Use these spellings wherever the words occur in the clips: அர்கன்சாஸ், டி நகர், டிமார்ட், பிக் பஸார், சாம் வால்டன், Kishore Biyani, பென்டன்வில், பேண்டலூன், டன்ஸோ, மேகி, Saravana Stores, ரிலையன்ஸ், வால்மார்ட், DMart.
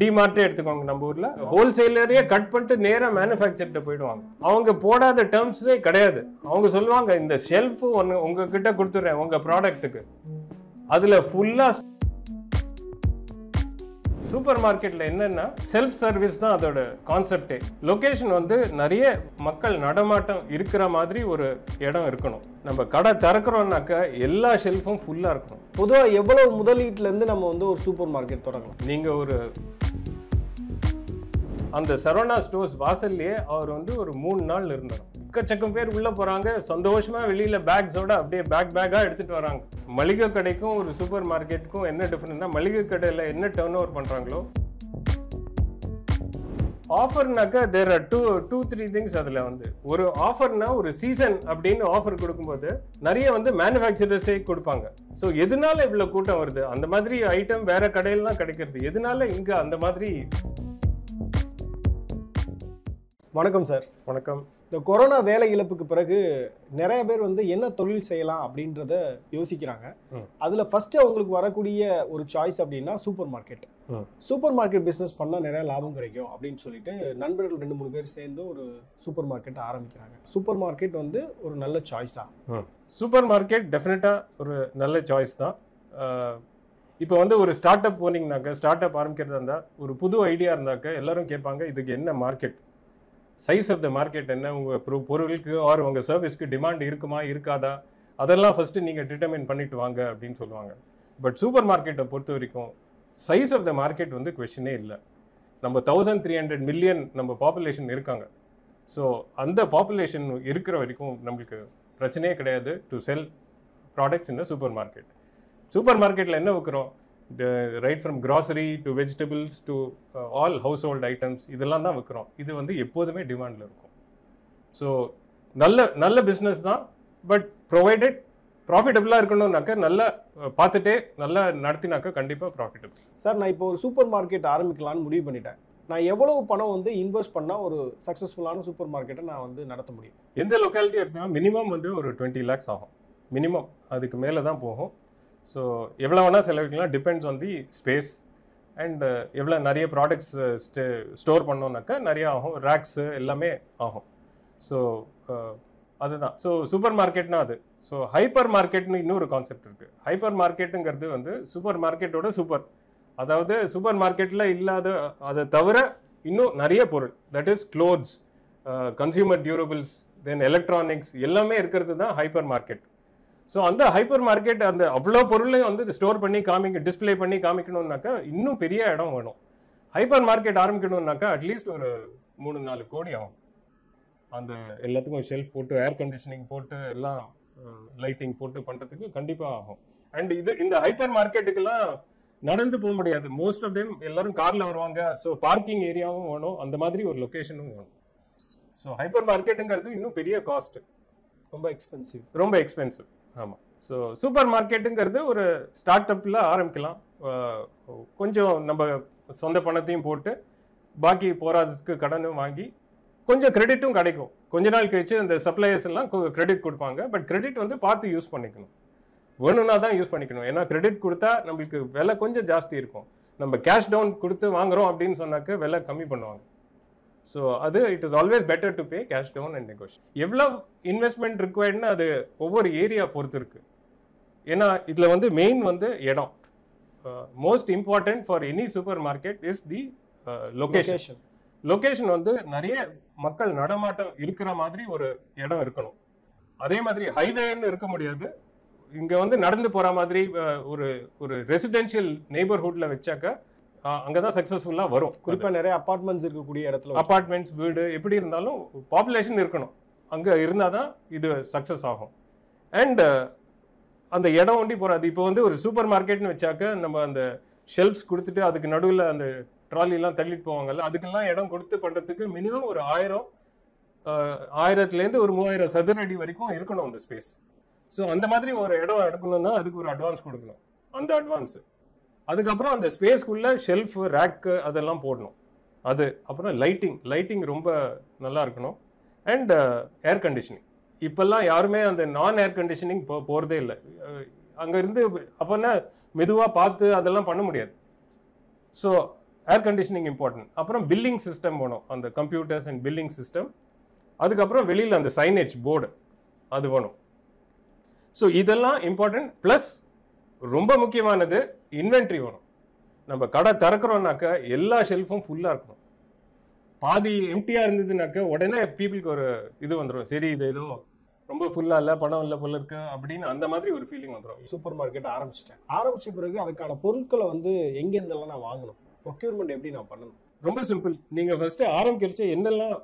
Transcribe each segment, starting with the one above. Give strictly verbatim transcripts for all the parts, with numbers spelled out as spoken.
DMart எடுத்துக்கோங்க நம்ம ஊர்ல ஹோல்சேலரே கட் பண்ணிட்டு நேரா manufacturer போய்டுவாங்க அவங்க போடாத டம்ஸ்ஸே கிடையாது அவங்க சொல்வாங்க இந்த ஷெல்ஃப் உங்க கிட்ட கொடுத்துறேன் உங்க ப்ராடக்ட்டுக்கு அதுல ஃபுல்லா சூப்பர் மார்க்கெட்ல என்னன்னா செல்ஃப் சர்வீஸ் தான் அதோட கான்செப்ட் லொகேஷன் வந்து நிறைய மக்கள் நடமாட்டம் இருக்கிற மாதிரி ஒரு இடம் இருக்கணும் நம்ம கடை திறக்கறோம்னாக்க எல்லா ஷெல்ஃபும் ஃபுல்லா இருக்கணும் பொதுவா எவ்வளவு முதலீட்ல இருந்து நம்ம வந்து ஒரு சூப்பர் மார்க்கெட் தொடங்கலாம் நீங்க ஒரு அந்த சரவணா ஸ்டோர்ஸ் வாசல்லே அவர் வந்து ஒரு மூணு நாள் இருந்தார் கச்சக்கம் பேர் உள்ள போறாங்க சந்தோஷமா வெளியில பேக்ஸோட அப்படியே பேக் பேக்கா எடுத்துட்டு வராங்க மளிகை கடைக்கும் ஒரு சூப்பர் மார்க்கெட்டுக்கும் என்ன டிஃபரன்ஸ்னா மளிகை கடையில என்ன டர்ன்ஓவர் பண்றாங்களோ ஆஃபர்னாக்க there are two two three things அதில் வந்து ஒரு ஆஃபர்னா ஒரு சீசன் அப்படின்னு ஆஃபர் கொடுக்கும்போது நிறைய வந்து மேனுஃபேக்சரர்ஸே கொடுப்பாங்க ஸோ எதனால இவ்வளோ கூட்டம் வருது அந்த மாதிரி ஐட்டம் வேற கடையிலாம் கிடைக்கிறது எதனால இங்கே அந்த மாதிரி வணக்கம் சார் வணக்கம் இந்த கொரோனா வேலை இழப்புக்கு பிறகு நிறைய பேர் வந்து என்ன தொழில் செய்யலாம் அப்படின்றத யோசிக்கிறாங்க அதில் ஃபர்ஸ்ட் அவங்களுக்கு வரக்கூடிய ஒரு சாய்ஸ் அப்படின்னா supermarket supermarket business பண்ணால் நிறைய லாபம் கிடைக்கும் அப்படின்னு சொல்லிட்டு நண்பர்கள் ரெண்டு மூணு பேர் சேர்ந்து ஒரு சூப்பர் மார்க்கெட் ஆரம்பிக்கிறாங்க சூப்பர் மார்க்கெட் வந்து ஒரு நல்ல சாய்ஸா சூப்பர் மார்க்கெட் டெஃபினட்டாக ஒரு நல்ல சாய்ஸ் தான் இப்போ வந்து ஒரு ஸ்டார்ட் அப் போனீங்கன்னாக்க ஸ்டார்ட் அப் ஆரம்பிக்கிறதா இருந்தால் ஒரு புது ஐடியா இருந்தாக்க எல்லாரும் கேட்பாங்க இதுக்கு என்ன market size of the market என்ன உங்கள் பொருளுக்கு ஆர் உங்கள் சர்வீஸ்க்கு டிமாண்ட் இருக்குமா இருக்காதா அதெல்லாம் ஃபஸ்ட்டு நீங்கள் டிட்டர்மைன் பண்ணிட்டு வாங்க அப்படின்னு சொல்லுவாங்க பட் சூப்பர் மார்க்கெட்டை பொறுத்த வரைக்கும் சைஸ் ஆஃப் த மார்க்கெட் வந்து கொஷனே இல்லை நம்ம தௌசண்ட் த்ரீ ஹண்ட்ரட் மில்லியன் நம்ம பாப்புலேஷன் இருக்காங்க ஸோ அந்த பாப்புலேஷன் இருக்கிற வரைக்கும் நம்மளுக்கு பிரச்சனையே கிடையாது to sell products in a supermarket சூப்பர் மார்க்கெட்டில் என்ன வைக்கிறோம் right from grocery to vegetables to all household items இதெல்லாம் தான் விற்கிறோம் இது வந்து எப்போதுமே டிமாண்டில் இருக்கும் ஸோ நல்ல நல்ல பிஸ்னஸ் தான் பட் ப்ரொவைடட் ப்ராஃபிட்டபுளாக இருக்கணும்னாக்க நல்லா பார்த்துட்டே நல்லா நடத்தினாக்க கண்டிப்பாக ப்ராஃபிட்டபிள் சார் நான் இப்போ ஒரு சூப்பர் மார்க்கெட் ஆரம்பிக்கலான்னு முடிவு பண்ணிட்டேன் நான் எவ்வளவு பணம் வந்து இன்வெஸ்ட் பண்ணால் ஒரு சக்ஸஸ்ஃபுல்லான சூப்பர் மார்க்கெட்டை நான் வந்து நடத்த முடியும் எந்த லொக்காலிட்டி எடுத்தாலும் மினிமம் வந்து ஒரு டுவெண்ட்டி லேக்ஸ் ஆகும் மினிமம் அதுக்கு மேலே தான் போகும் ஸோ எவ்வளோ வேணால் செலவிக்கலாம் depends on the space and எவ்வளோ நிறைய ப்ராடக்ட்ஸ் ஸ்டே ஸ்டோர் பண்ணோம்னாக்கா நிறையா ஆகும் ரேக்ஸு எல்லாமே ஆகும் ஸோ அதுதான் ஸோ சூப்பர் மார்க்கெட்னா அது ஸோ ஹைப்பர் மார்க்கெட்னு இன்னொரு கான்செப்ட் இருக்குது ஹைப்பர் மார்க்கெட்டுங்கிறது வந்து சூப்பர் மார்க்கெட்டோட சூப்பர் அதாவது சூப்பர் மார்க்கெட்டில் இல்லாத அதை தவிர இன்னும் நிறைய பொருள் that is clothes consumer durables then electronics எல்லாமே இருக்கிறது தான் ஹைப்பர் மார்க்கெட் ஸோ அந்த ஹைப்பர் மார்க்கெட் அந்த அவ்வளோ பொருளையும் வந்து ஸ்டோர் பண்ணி காமிக்க டிஸ்பிளே பண்ணி காமிக்கணும்னாக்கா இன்னும் பெரிய இடம் வேணும் ஹைப்பர் மார்க்கெட் ஆரம்பிக்கணும்னாக்கா அட்லீஸ்ட் ஒரு மூணு நாலு கோடி ஆகும் அந்த எல்லாத்துக்கும் ஷெல்ஃப் போட்டு ஏர் கண்டிஷனிங் போட்டு எல்லாம் லைட்டிங் போட்டு பண்ணுறதுக்கு கண்டிப்பாக ஆகும் அண்ட் இது இந்த ஹைப்பர் மார்க்கெட்டுக்கெல்லாம் நடந்து போக முடியாது மோஸ்ட் ஆஃப் தெம் எல்லாரும் காரில் வருவாங்க ஸோ பார்க்கிங் ஏரியாவும் வேணும் அந்த மாதிரி ஒரு லொக்கேஷனும் வேணும் ஸோ ஹைப்பர் மார்க்கெட்டுங்கிறது இன்னும் பெரிய காஸ்ட் ரொம்ப எக்ஸ்பென்சிவ் ரொம்ப எக்ஸ்பென்சிவ் ஆமாம் ஸோ சூப்பர் மார்க்கெட்டுங்கிறது ஒரு ஸ்டார்ட் அப்பில் ஆரம்பிக்கலாம் கொஞ்சம் நம்ம சொந்த பணத்தையும் போட்டு பாக்கி போகிறதுக்கு கடனும் வாங்கி கொஞ்சம் கிரெடிட்டும் கிடைக்கும் கொஞ்ச நாள் கழிச்சு அந்த சப்ளையர்ஸ் எல்லாம் கிரெடிட் கொடுப்பாங்க பட் கிரெடிட் வந்து பார்த்து யூஸ் பண்ணிக்கணும் வேணும்னா தான் யூஸ் பண்ணிக்கணும் ஏன்னா கிரெடிட் கொடுத்தா நம்மளுக்கு விலை கொஞ்சம் ஜாஸ்தி இருக்கும் நம்ம கேஷ் டவுன் கொடுத்து வாங்குகிறோம் அப்படின்னு சொன்னாக்க விலை கம்மி பண்ணுவாங்க ஸோ அது it is always better to pay cash down and negotiate எவ்வளோ இன்வெஸ்ட்மெண்ட் ரிக்வயர்டுன்னு அது ஒவ்வொரு ஏரியா பொறுத்து இருக்குது ஏன்னா இதில் வந்து மெயின் வந்து இடம் most important for any supermarket is the location location வந்து நிறைய மக்கள் நடமாட்டம் இருக்கிற மாதிரி ஒரு இடம் இருக்கணும் அதே மாதிரி ஹைவேன்னு இருக்க முடியாது இங்கே வந்து நடந்து போகிற மாதிரி ஒரு ஒரு ரெசிடென்ஷியல் நெய்பர்ஹுட்டில் வச்சாக்கா அங்கதான் சக்சஸ்ஃபுல்லா வரும் குறிப்பா நிறைய அபார்ட்மெண்ட்ஸ் இருக்கக்கூடிய இடத்துல அபார்ட்மெண்ட்ஸ் வீடு எப்படி இருந்தாலும் பாப்புலேஷன் இருக்கணும் அங்க இருந்தாதான் இது சக்சஸ் ஆகும் அண்ட் அந்த இடம் ஒண்டி போறாது இப்போ வந்து ஒரு சூப்பர் மார்க்கெட்னு வச்சாக்க நம்ம அந்த ஷெல்ஃப்ஸ் கொடுத்துட்டு அதுக்கு நடுவில் அந்த ட்ராலி எல்லாம் தள்ளிட்டு போவாங்கல்ல அதுக்கெல்லாம் இடம் கொடுத்து பண்றதுக்கு மினிமம் ஒரு ஆயிரம் ஆயிரத்துல இருந்து ஒரு மூவாயிரம் சதுர அடி வரைக்கும் இருக்கணும் அந்த ஸ்பேஸ் ஸோ அந்த மாதிரி ஒரு இடம் எடுக்கணும்னா அதுக்கு ஒரு அட்வான்ஸ் கொடுக்கணும் அந்த அட்வான்ஸ் அதுக்கப்புறம் அந்த ஸ்பேஸ்க்குள்ள ஷெல்ஃப் ரேக்கு அதெல்லாம் போடணும் அது அப்புறம் லைட்டிங் லைட்டிங் ரொம்ப நல்லா இருக்கணும் அண்ட் ஏர் கண்டிஷனிங் இப்போல்லாம் யாருமே அந்த நான் ஏர் கண்டிஷனிங் போ போகிறதே இல்லை அங்கே இருந்து அப்போனா மெதுவாக பார்த்து அதெல்லாம் பண்ண முடியாது so air conditioning important. Apparam billing system vanum, and the computers and billing system. Adukku apparam velila and the signage board adu vanum. So idella important plus romba mukkiyamanadhu inventory vanum. Namba kada tharakromnakka ella shelfum full ah irukum. பாதி எம்டியாக இருந்ததுனாக்க உடனே பீப்புளுக்கு ஒரு இது வந்துடும், சரி இது ஏதோ ரொம்ப ஃபுல்லாக இல்லை பணம் இல்லை போல இருக்கு அப்படின்னு அந்த மாதிரி ஒரு ஃபீலிங் வந்துடும். சூப்பர் மார்க்கெட் ஆரம்பிச்சிட்டேன், ஆரம்பித்த பிறகு அதுக்கான பொருட்களை வந்து எங்கேருந்தெல்லாம் நான் வாங்கணும், ப்ரொக்யூர்மெண்ட் எப்படி நான் பண்ணணும்? ரொம்ப சிம்பிள். நீங்கள் ஃபஸ்ட்டு ஆரம்பிக்கிறச்ச என்னெல்லாம்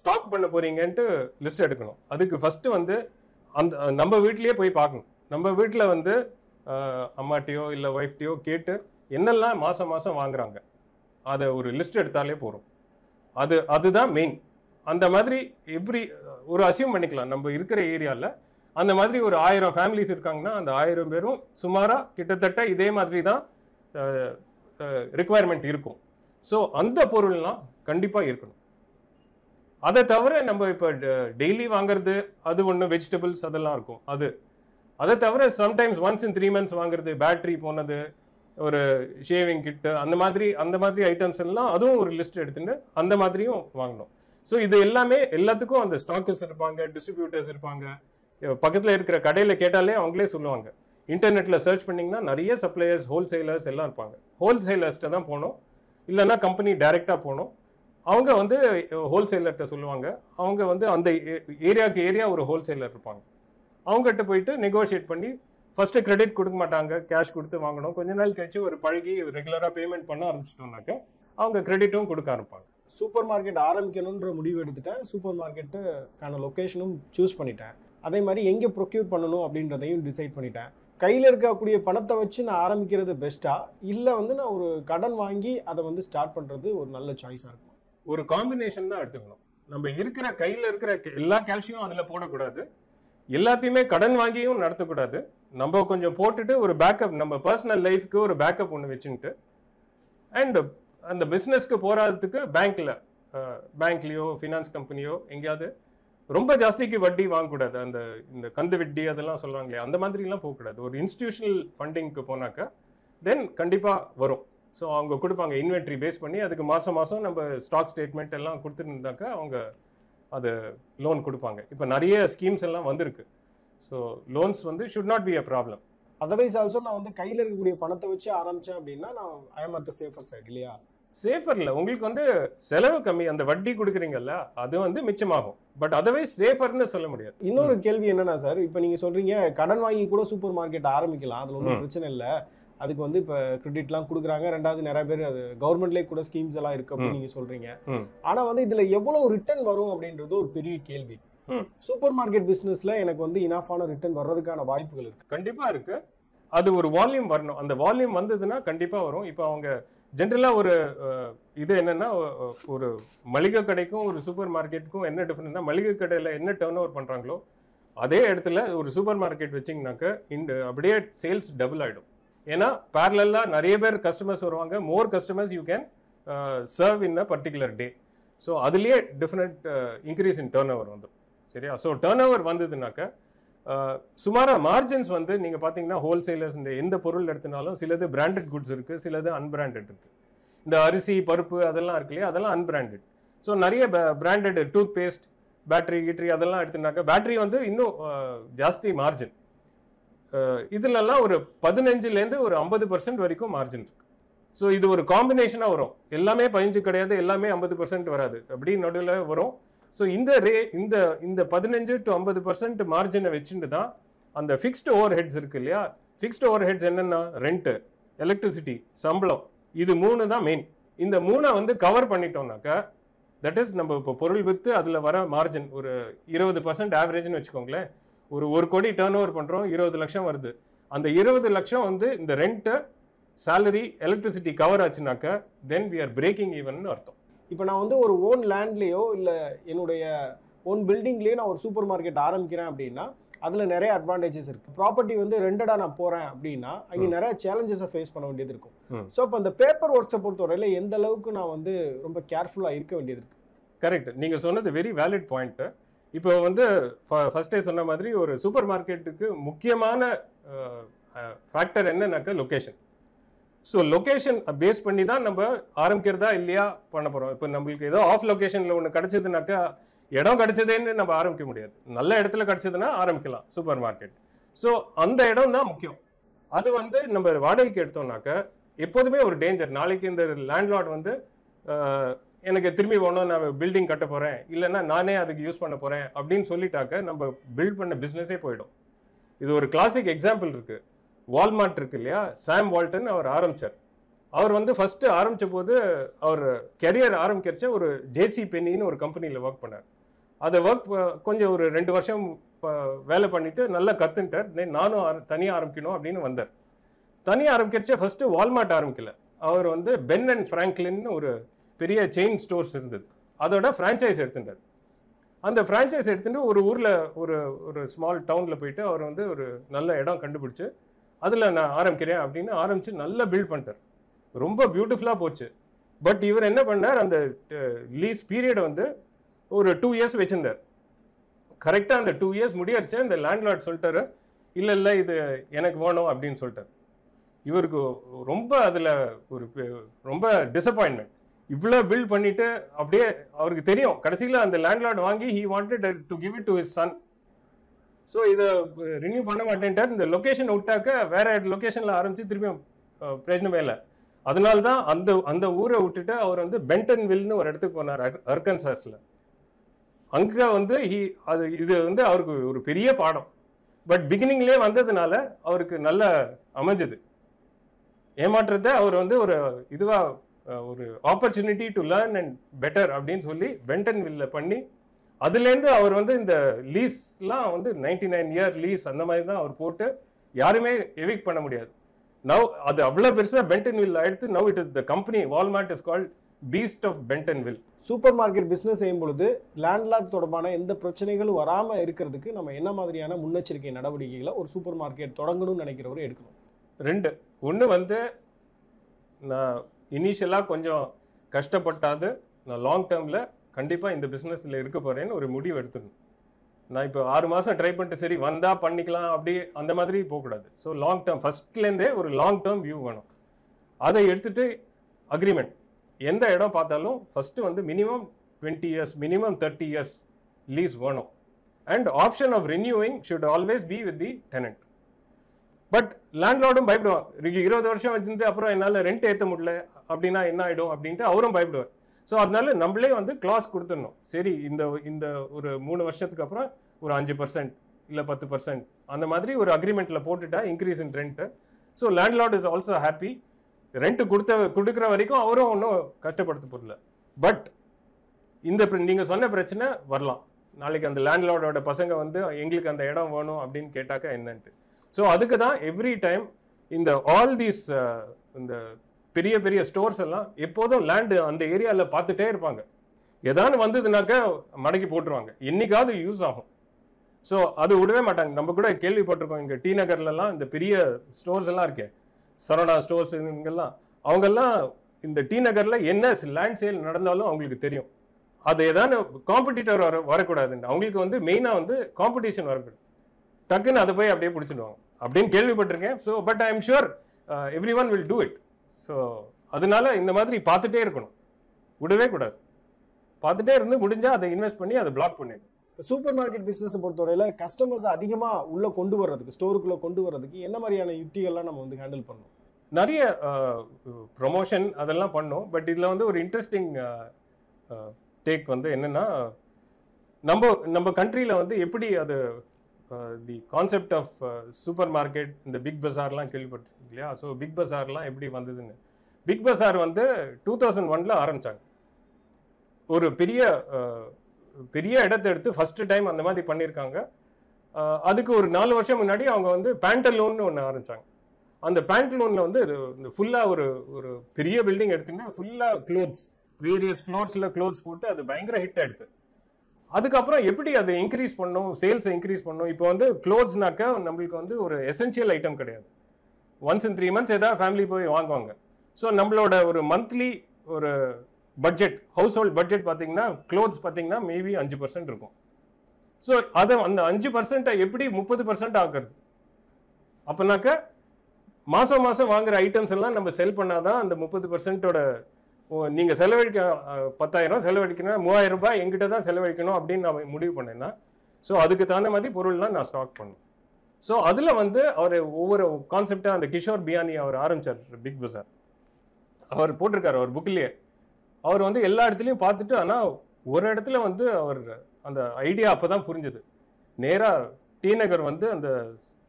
ஸ்டாக் பண்ண போகிறீங்கன்ட்டு லிஸ்ட் எடுக்கணும். அதுக்கு ஃபஸ்ட்டு வந்து அந்த நம்ம வீட்லேயே போய் பார்க்கணும். நம்ம வீட்டில் வந்து அம்மாட்டையோ இல்லை ஒய்ஃப்டையோ கேட்டு என்னெல்லாம் மாதம் மாதம் வாங்குறாங்க அதை ஒரு லிஸ்ட் எடுத்தாலே போகிறோம். அது அதுதான் மெயின். அந்த மாதிரி எவ்ரி ஒரு அசியூம் பண்ணிக்கலாம், நம்ம இருக்கிற ஏரியாவில் அந்த மாதிரி ஒரு ஆயிரம் ஃபேமிலிஸ் இருக்காங்கன்னா அந்த ஆயிரம் பேரும் சுமாராக கிட்டத்தட்ட இதே மாதிரி தான் ரிக்குவயர்மெண்ட் இருக்கும். ஸோ அந்த பொருள்லாம் கண்டிப்பாக இருக்கணும். அதை தவிர நம்ம இப்போ டெய்லி வாங்கிறது அது ஒன்று, வெஜிடபிள்ஸ் அதெல்லாம் இருக்கும் அது. அதை தவிர sometimes once in three months வாங்குறது, பேட்ரி போனது, ஒரு ஷேவிங் கிட்டு, அந்த மாதிரி அந்த மாதிரி ஐட்டம்ஸ் எல்லாம் அதுவும் ஒரு லிஸ்ட் எடுத்துட்டு அந்த மாதிரியும் வாங்கணும். ஸோ இது எல்லாமே எல்லாத்துக்கும் அந்த ஸ்டாக்கர்ஸ் இருப்பாங்க, டிஸ்ட்ரிபியூட்டர்ஸ் இருப்பாங்க, பக்கத்தில் இருக்கிற கடையில் கேட்டாலே அவங்களே சொல்லுவாங்க. இன்டர்நெட்டில் சர்ச் பண்ணிங்கன்னா நிறைய சப்ளையர்ஸ், ஹோல்சேலர்ஸ் எல்லாம் இருப்பாங்க. ஹோல்சேலர்ஸ்கிட்ட தான் போகணும், இல்லைன்னா கம்பெனி டைரெக்டாக போகணும். அவங்க வந்து ஹோல்சேலர்கிட்ட சொல்லுவாங்க, அவங்க வந்து அந்த ஏரியாவுக்கு ஏரியா ஒரு ஹோல்சேலர் இருப்பாங்க, அவங்ககிட்ட போயிட்டு நெகோஷியேட் பண்ணி ஃபஸ்ட்டு கிரெடிட் கொடுக்க மாட்டாங்க, கேஷ் கொடுத்து வாங்கணும். கொஞ்ச நாள் கழிச்சு ஒரு பழகி ரெகுலராக பேமெண்ட் பண்ண ஆரம்பிச்சிட்டோம்னாக்க அவங்க கிரெடிட்டும் கொடுக்க ஆரம்பிப்பாங்க. சூப்பர் மார்க்கெட் ஆரம்பிக்கணுன்ற முடிவு எடுத்துட்டேன், சூப்பர் மார்க்கெட்டுக்கான லொக்கேஷனும் சூஸ் பண்ணிட்டேன், அதே மாதிரி எங்கே ப்ரொக்யூர் பண்ணணும் அப்படின்றதையும் டிசைட் பண்ணிட்டேன். கையில் இருக்கக்கூடிய பணத்தை வச்சு நான் ஆரம்பிக்கிறது பெஸ்ட்டாக இல்லை வந்து நான் ஒரு கடன் வாங்கி அதை வந்து ஸ்டார்ட் பண்ணுறது ஒரு நல்ல சாய்ஸாக இருக்கும்? ஒரு காம்பினேஷன் தான் எடுத்துக்கணும். நம்ம இருக்கிற கையில் இருக்கிற எல்லா கேஷையும் அதில் போடக்கூடாது, எல்லாத்தையுமே கடன் வாங்கியும் நடத்தக்கூடாது. நம்ம கொஞ்சம் போட்டுட்டு ஒரு பேக்கப், நம்ம பர்சனல் லைஃப்க்கு ஒரு பேக்கப் ஒன்று வச்சுக்கிட்டு, அண்ட் அந்த பிஸ்னஸ்க்கு போகிறதுக்கு பேங்க்கில் பேங்க்லேயோ ஃபினான்ஸ் கம்பெனியோ எங்கேயாவது ரொம்ப ஜாஸ்திக்கு வட்டி வாங்கக்கூடாது. அந்த இந்த கந்து வட்டி அதெல்லாம் சொல்கிறாங்களே அந்த மாதிரிலாம் போகக்கூடாது. ஒரு இன்ஸ்டிடியூஷனல் ஃபண்டிங்க்கு போனாக்கா தென் கண்டிப்பாக வரும். ஸோ அவங்க கொடுப்பாங்க இன்வென்ட்ரி பேஸ் பண்ணி, அதுக்கு மாதம் மாதம் நம்ம ஸ்டாக் ஸ்டேட்மெண்ட் எல்லாம் கொடுத்துருந்தாக்கா அவங்க அது லோன் கொடுப்பாங்க. இப்போ நிறைய ஸ்கீம்ஸ் எல்லாம் வந்திருக்கு. ஸோ லோன்ஸ் வந்து should not be a problem. Otherwise also நான் வந்து கையில் இருக்கக்கூடிய பணத்தை வச்சு ஆரம்பித்தேன் அப்படின்னா நான் ஐஎம்ஆர்ட்ட சேஃபர் சைடு இல்லையா? சேஃபர் இல்லை, உங்களுக்கு வந்து செலவு கம்மி, அந்த வட்டி கொடுக்குறீங்கல்ல அது வந்து மிச்சமாகும், பட் அதர்வைஸ் சேஃபர்னு சொல்ல முடியாது. இன்னொரு கேள்வி என்னென்னா சார், இப்போ நீங்கள் சொல்கிறீங்க கடன் வாங்கி கூட சூப்பர் மார்க்கெட் ஆரம்பிக்கலாம், அதில் ஒன்றும் பிரச்சனை இல்லை, அதுக்கு வந்து இப்போ கிரெடிட்லாம் கொடுக்குறாங்க, ரெண்டாவது நிறைய பேர் அது கவர்மெண்ட்லேயே கூட ஸ்கீம்ஸ் எல்லாம் இருக்குது அப்படின்னு நீங்கள் சொல்கிறீங்க. ஆனால் வந்து இதில் எவ்வளோ ரிட்டர்ன் வரும் அப்படின்றது ஒரு பெரிய கேள்வி. சூப்பர் மார்க்கெட் பிஸ்னஸில் எனக்கு வந்து இனாஃபான ரிட்டர்ன் வர்றதுக்கான வாய்ப்புகள் இருக்குது? கண்டிப்பாக இருக்குது. அது ஒரு வால்யூம் வரணும், அந்த வால்யூம் வந்ததுன்னா கண்டிப்பாக வரும். இப்போ அவங்க ஜென்ரலாக ஒரு இது என்னென்னா, ஒரு மளிகை கடைக்கும் ஒரு சூப்பர் மார்க்கெட்டுக்கும் என்ன டிஃப்ரெண்ட்னா, மளிகை கடையில் என்ன டர்ன் ஓவர் பண்ணுறாங்களோ அதே இடத்துல ஒரு சூப்பர் மார்க்கெட் வச்சிங்கனாக்க இந்த அப்படியே சேல்ஸ் டபுள் ஆகிடும். ஏன்னா பேரலாக நிறைய பேர் கஸ்டமர்ஸ் வருவாங்க, more customers you can serve in a particular day. So அதுலேயே different increase in turn over வந்துடும். சரியா? ஸோ டர்ன் ஓவர் வந்ததுனாக்க சுமாராக மார்ஜின்ஸ் வந்து நீங்கள் பார்த்தீங்கன்னா ஹோல்சேலர்ஸ் இந்த எந்த பொருள் எடுத்துனாலும் சிலது பிராண்டட் குட்ஸ் இருக்குது, சிலது அன்பிராண்டட் இருக்குது. இந்த அரிசி பருப்பு அதெல்லாம் இருக்கு இல்லையா, அதெல்லாம் அன்பிராண்டட். ஸோ நிறைய பிராண்டட் டூத் பேஸ்ட், பேட்ரி கீட்ரி அதெல்லாம் எடுத்துனாக்கா பேட்ரி வந்து இன்னும் ஜாஸ்தி மார்ஜின். இதுலலாம் ஒரு பதினஞ்சுலேருந்து ஒரு ஐம்பது பர்சன்ட் வரைக்கும் மார்ஜின் இருக்குது. ஸோ இது ஒரு காம்பினேஷனாக வரும், எல்லாமே பதினஞ்சு கிடையாது, எல்லாமே ஐம்பது பர்சன்ட் வராது, அப்படி நடுவில் வரும். ஸோ இந்த ரே இந்த இந்த பதினஞ்சு டு ஐம்பது பர்சன்ட் மார்ஜினை வச்சுட்டு தான் அந்த ஃபிக்ஸ்டு ஓவர் ஹெட்ஸ் இருக்குது இல்லையா. ஃபிக்ஸ்டு ஓவர் ஹெட்ஸ் என்னென்னா ரெண்ட்டு, எலக்ட்ரிசிட்டி, சம்பளம், இது மூணு தான் மெயின். இந்த மூணை வந்து கவர் பண்ணிட்டோம்னாக்கா தட் இஸ் நம்ம இப்போ பொருள் விற்று அதில் வர மார்ஜின் ஒரு இருபது பர்சன்ட் ஆவரேஜ்னு வச்சுக்கோங்களேன். ஒரு ஒரு கோடி டேர்ன் ஓவர் பண்ணுறோம், இருபது லட்சம் வருது, அந்த இருபது லட்சம் வந்து இந்த ரெண்ட்டு, சேலரி, எலக்ட்ரிசிட்டி கவர் ஆச்சுனாக்கா தென் வி ஆர் பிரேக்கிங் ஈவன்னு அர்த்தம். இப்போ நான் வந்து ஒரு ஓன் லேண்ட்லேயோ இல்லை என்னுடைய ஓன் பில்டிங்லேயோ நான் ஒரு சூப்பர் மார்க்கெட் ஆரம்பிக்கிறேன் அப்படின்னா அதில் நிறைய அட்வான்டேஜஸ் இருக்குது. ப்ராப்பர்ட்டி வந்து ரெண்டடாக நான் போகிறேன் அப்படின்னா அங்கே நிறைய சேலஞ்சஸை ஃபேஸ் பண்ண வேண்டியது இருக்கும். ஸோ இப்போ அந்த பேப்பர் ஒர்க்ஸை பொறுத்தவரையில் எந்த அளவுக்கு நான் வந்து ரொம்ப கேர்ஃபுல்லாக இருக்க வேண்டியது இருக்குது? கரெக்ட், நீங்கள் சொன்னது வெரி வேலிட் பாயிண்ட்டு. இப்போ வந்து ஃபஸ்ட்டே சொன்ன மாதிரி ஒரு சூப்பர் மார்க்கெட்டுக்கு முக்கியமான ஃபேக்டர் என்னன்னாக்கா லொக்கேஷன். So location based பண்ணி தான் நம்ம ஆரம்பிக்கிறதா இல்லையா பண்ண போறோம். இப்போ நமக்கு ஏதோ ஆஃப் லொகேஷன்ல ஒன்னு கிடைச்சதுனாக்கா இடம் கிடைச்சதேன்னு நம்ம ஆரம்பிக்க முடியாது. நல்ல இடத்துல கிடைச்சதுனா ஆரம்பிக்கலாம் சூப்பர் மார்க்கெட். சோ அந்த இடம் தான் முக்கியம். அது வந்து நம்ம வாடகைக்கு எடுத்தோம்னாக்க எப்போதுமே ஒரு டேஞ்சர். நாளைக்கு இந்த லேண்ட்லார்ட் வந்து எனக்கு திரும்பி ஒன்றும் நான் பில்டிங் கட்ட போகிறேன் இல்லைன்னா நானே அதுக்கு யூஸ் பண்ண போகிறேன் அப்படின்னு சொல்லிட்டாக்க நம்ம பில்ட் பண்ண பிஸ்னஸே போயிடும். இது ஒரு கிளாசிக் எக்ஸாம்பிள் இருக்குது. வால்மார்ட் இருக்கு இல்லையா, சாம் வால்டன் அவர் ஆரம்பிச்சார். அவர் வந்து ஃபஸ்ட்டு ஆரம்பித்த போது அவர் கெரியர் ஆரம்பிக்கிறச்ச ஒரு ஜேசி பென்னின்னு ஒரு கம்பெனியில் ஒர்க் பண்ணார். அதை ஒர்க் கொஞ்சம் ஒரு ரெண்டு வருஷம் வேலை பண்ணிவிட்டு நல்லா கற்றுன்ட்டார். தென் நானும் தனியாக ஆரம்பிக்கணும் அப்படின்னு வந்தார். தனியாக ஆரம்பிக்கிறச்ச ஃபஸ்ட்டு வால்மார்ட் ஆரம்பிக்கல, அவர் வந்து பென் அண்ட் ஃப்ராங்க்லின்னு ஒரு பெரிய செயின் ஸ்டோர்ஸ் இருந்தது, அதோட ஃப்ரான்ச்சைஸ் எடுத்துட்டார். அந்த ஃப்ரான்ச்சைஸ் எடுத்துகிட்டு ஒரு ஊரில் ஒரு ஒரு ஸ்மால் டவுனில் போயிட்டு அவர் வந்து ஒரு நல்ல இடம் கண்டுபிடிச்சி அதில் நான் ஆரம்பிக்கிறேன் அப்படின்னு ஆரம்பித்து நல்லா பில்ட் பண்ணிட்டார். ரொம்ப பியூட்டிஃபுல்லாக போச்சு. பட் இவர் என்ன பண்ணார், அந்த லீஸ் பீரியடை வந்து ஒரு டூ இயர்ஸ் வச்சுருந்தார். கரெக்டாக அந்த டூ இயர்ஸ் முடியறச்சே இந்த லேண்ட்லார்ட் சொல்லிட்டாரு, இல்லை இல்லை இது எனக்கு வேணும் அப்படின்னு சொல்லிட்டார். இவருக்கு ரொம்ப அதில் ஒரு ரொம்ப டிசப்பாயின்மெண்ட். இவ்வளோ பில்ட் பண்ணிவிட்டு அப்படியே அவருக்கு தெரியும் கடைசியில் அந்த லேண்ட்லார்ட் வாங்கி he wanted to give it to his son. So இதை ரினியூ பண்ண மாட்டேன்ட்டார். இந்த லொக்கேஷன் விட்டாக்க வேறு லொக்கேஷனில் ஆரம்பித்து திரும்பியும் பிரச்சனமே இல்லை. அதனால தான் அந்த அந்த ஊரை விட்டுட்டு அவர் வந்து பென்டன்வில்னு ஒரு இடத்துக்கு போனார் அர்கன்சாஸில். அங்கே வந்து ஹி அது இது வந்து அவருக்கு ஒரு பெரிய பாடம். பட் பிகினிங்லேயே வந்ததுனால அவருக்கு நல்லா அமைஞ்சது. ஏமாற்றத்தை அவர் வந்து ஒரு இதுவாக ஒரு opportunity to learn and better அப்படின்னு சொல்லி பென்டன்வில்ல பண்ணி அதுலேருந்து அவர் வந்து இந்த லீஸ்லாம் வந்து நைன்டி நைன் இயர் லீஸ் அந்த மாதிரி தான் அவர் போட்டு யாருமே எவிக் பண்ண முடியாது. நவ் அது அவ்வளோ பெருசாக பென்டன்வில் ஆயிடுத்து. Now it is the company வால்மார்ட் is called beast of பென்டன்வில். Supermarket business செய்யும் பொழுது லேண்ட்லார்ட் தொடர்பான எந்த பிரச்சனைகளும் வராமல் இருக்கிறதுக்கு நம்ம என்ன மாதிரியான முன்னெச்சரிக்கை நடவடிக்கைகளை ஒரு சூப்பர் மார்க்கெட் தொடங்கணும்னு நினைக்கிறவரை எடுக்கணும்? ரெண்டு. ஒன்று வந்து நான் இனிஷியலாக கொஞ்சம் கஷ்டப்பட்டாது நான் லாங் டேர்மில் கண்டிப்பாக இந்த பிஸ்னஸில் இருக்க போகிறேன்னு ஒரு முடிவு எடுத்துக்கணும். நான் இப்போ ஆறு மாதம் ட்ரை பண்ணிட்டு சரி வந்தால் பண்ணிக்கலாம் அப்படி அந்த மாதிரி போகக்கூடாது. ஸோ லாங் டேர்ம் ஃபஸ்ட்லேருந்தே ஒரு லாங் டேர்ம் வியூ வேணும். அதை எடுத்துகிட்டு அக்ரிமெண்ட் எந்த இடம் பார்த்தாலும் ஃபஸ்ட்டு வந்து minimum twenty years minimum thirty years lease வேணும். And option of renewing should always be with the tenant. But லேண்ட்லார்டும் பயப்படுவான், இன்றைக்கி இருபது வருஷம் வச்சுருந்து அப்புறம் என்னால் ரெண்ட் ஏற்ற முடியல அப்படின்னா என்ன ஆகிடும் அப்படின்ட்டு அவரும் பயப்படுவார். ஸோ அதனால நம்மளே வந்து கிளாஸ் கொடுத்துடணும். சரி இந்த இந்த ஒரு மூணு வருஷத்துக்கு அப்புறம் ஒரு அஞ்சு பர்சன்ட் இல்லை பத்து பர்சன்ட் அந்த மாதிரி ஒரு அக்ரிமெண்ட்டில் போட்டுட்டா increase in rent. So landlord is also happy. Rent கொடுத்த கொடுக்குற வரைக்கும் அவரும் ஒன்றும் கஷ்டப்படுத்த போதில்லை. பட் இந்த நீங்கள் சொன்ன பிரச்சனை வரலாம். நாளைக்கு அந்த லேண்ட்லார்டோட பசங்க வந்து எங்களுக்கு அந்த இடம் வேணும் அப்படின்னு கேட்டாக்கா என்னன்ட்டு. ஸோ அதுக்கு தான் எவ்ரி டைம் இந்த ஆல் தீஸ் இந்த பெரிய பெரிய ஸ்டோர்ஸ் எல்லாம் எப்போதும் லேண்டு அந்த ஏரியாவில் பார்த்துட்டே இருப்பாங்க. எதானு வந்ததுனாக்க மடக்கி போட்டுருவாங்க, என்றைக்காவது யூஸ் ஆகும். ஸோ அது விடவே மாட்டாங்க. நம்ம கூட கேள்விப்பட்டிருக்கோம், இங்கே டி நகர்லலாம் இந்த பெரிய ஸ்டோர்ஸ் எல்லாம் இருக்கே, சரவணா ஸ்டோர்ஸ், இங்கெல்லாம் அவங்கெல்லாம் இந்த டி நகரில் என்ன லேண்ட் சேல் நடந்தாலும் அவங்களுக்கு தெரியும். அது எதானு காம்படிட்டர் வர வரக்கூடாதுன்னு அவங்களுக்கு வந்து மெயினாக வந்து காம்படிஷன் வரக்கூடாது. டக்குன்னு அதை போய் அப்படியே பிடிச்சிடுவாங்க அப்படின்னு கேள்விப்பட்டிருக்கேன். So but I am sure every one will do it. So அதனால இந்த மாதிரி பார்த்துட்டே இருக்கணும், விடவே கூடாது. பார்த்துட்டே இருந்து முடிஞ்சால் அதை இன்வெஸ்ட் பண்ணி அதை பிளாக் பண்ணிடணும். சூப்பர் மார்க்கெட் பிஸ்னஸை பொறுத்தவரையில் கஸ்டமர்ஸ் அதிகமாக உள்ளே கொண்டு வர்றதுக்கு, ஸ்டோருக்குள்ளே கொண்டு வர்றதுக்கு என்ன மாதிரியான யுக்திகள்லாம் நம்ம வந்து ஹேண்டில் பண்ணணும்? நிறைய ப்ரொமோஷன் அதெல்லாம் பண்ணோம். பட் இதில் வந்து ஒரு இன்ட்ரெஸ்டிங் டேக் வந்து என்னென்னா, நம்ம நம்ம கண்ட்ரியில் வந்து எப்படி அது the concept of supermarket, இந்த பிக் பஸார்லாம் கேள்விப்பட்டிருக்கு இல்லையா? ஸோ பிக் பஸார்லாம் எப்படி வந்ததுன்னு, பிக் பஸார் வந்து டூ தௌசண்ட் ஒனில் ஆரம்பித்தாங்க. ஒரு பெரிய பெரிய இடத்த எடுத்து ஃபஸ்ட்டு டைம் அந்த மாதிரி பண்ணியிருக்காங்க. அதுக்கு ஒரு நாலு வருஷம் முன்னாடி அவங்க வந்து பேண்டலூன்னு ஒன்று ஆரம்பித்தாங்க. அந்த பேண்டலூனில் வந்து இந்த ஃபுல்லாக ஒரு ஒரு பெரிய பில்டிங் எடுத்துன்னா ஃபுல்லாக க்ளோத்ஸ், வேரியஸ் ஃப்ளோர்ஸில் க்ளோத்ஸ் போட்டு அது பயங்கர ஹிட் ஆகிடுது. அதுக்கப்புறம் எப்படி அதை இன்க்ரீஸ் பண்ணணும், சேல்ஸை இன்க்ரீஸ் பண்ணணும். இப்போ வந்து க்ளோத்ஸ்னாக்க நம்மளுக்கு வந்து ஒரு எசென்ஷியல் ஐட்டம் கிடையாது. ஒன்ஸ் இன் த்ரீ மந்த்ஸ் ஏதாவது ஃபேமிலி போய் வாங்குவாங்க. ஸோ நம்மளோட ஒரு மந்த்லி ஒரு பட்ஜெட், ஹவுஸ் ஹோல்ட் பட்ஜெட் பார்த்தீங்கன்னா க்ளோத்ஸ் பார்த்தீங்கன்னா மேபி அஞ்சு பர்சன்ட் இருக்கும். ஸோ அதை அந்த அஞ்சு பர்சன்ட்டை எப்படி முப்பது பர்சன்ட் ஆக்குறது? அப்போனாக்க மாசம் மாசம் வாங்குற ஐட்டம்ஸ் எல்லாம் நம்ம செல் பண்ணாதான் அந்த முப்பது சதவீதம் ஓட நீங்க செலவழிக்க பத்தாயிரம் செலவழிக்கினா மூவாயிரம் ரூபாய் என்கிட்ட தான் செலவழிக்கணும் அப்படி நான் முடிவு பண்ணேன்னா சோ அதுக்கு தான மாதிரி பொருள்லாம் நான் ஸ்டாக் பண்ணேன் சோ அதுல வந்து அவர் ஒவ்வொரு கான்செப்ட்டா அந்த கிஷோர் பியானி அவர் ஆரம்பிச்சார் பிக் பஜார் அவர் போட்டுருக்கார் அவர் புக்லயே அவர் வந்து எல்லா இடத்துலயும் பார்த்துட்டு ஆனா ஒரு இடத்துல வந்து அவர் அந்த ஐடியா அப்பதான் புரிஞ்சது நேரா டி நகர் வந்து அந்த